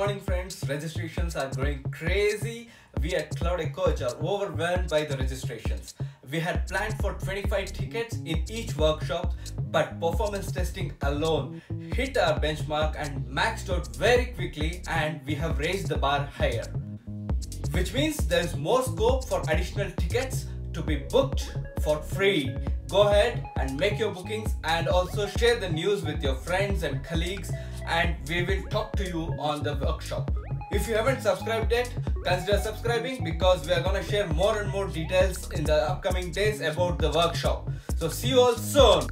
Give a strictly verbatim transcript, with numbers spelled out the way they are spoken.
morning friends, registrations are going crazy. We at Cloud Coach are overwhelmed by the registrations. We had planned for twenty-five tickets in each workshop, but performance testing alone hit our benchmark and maxed out very quickly, and we have raised the bar higher. Which means there is more scope for additional tickets to be booked for free. Go ahead and make your bookings and also share the news with your friends and colleagues, and we will talk to you on the workshop. If you haven't subscribed yet, consider subscribing because we are going to share more and more details in the upcoming days about the workshop. So see you all soon.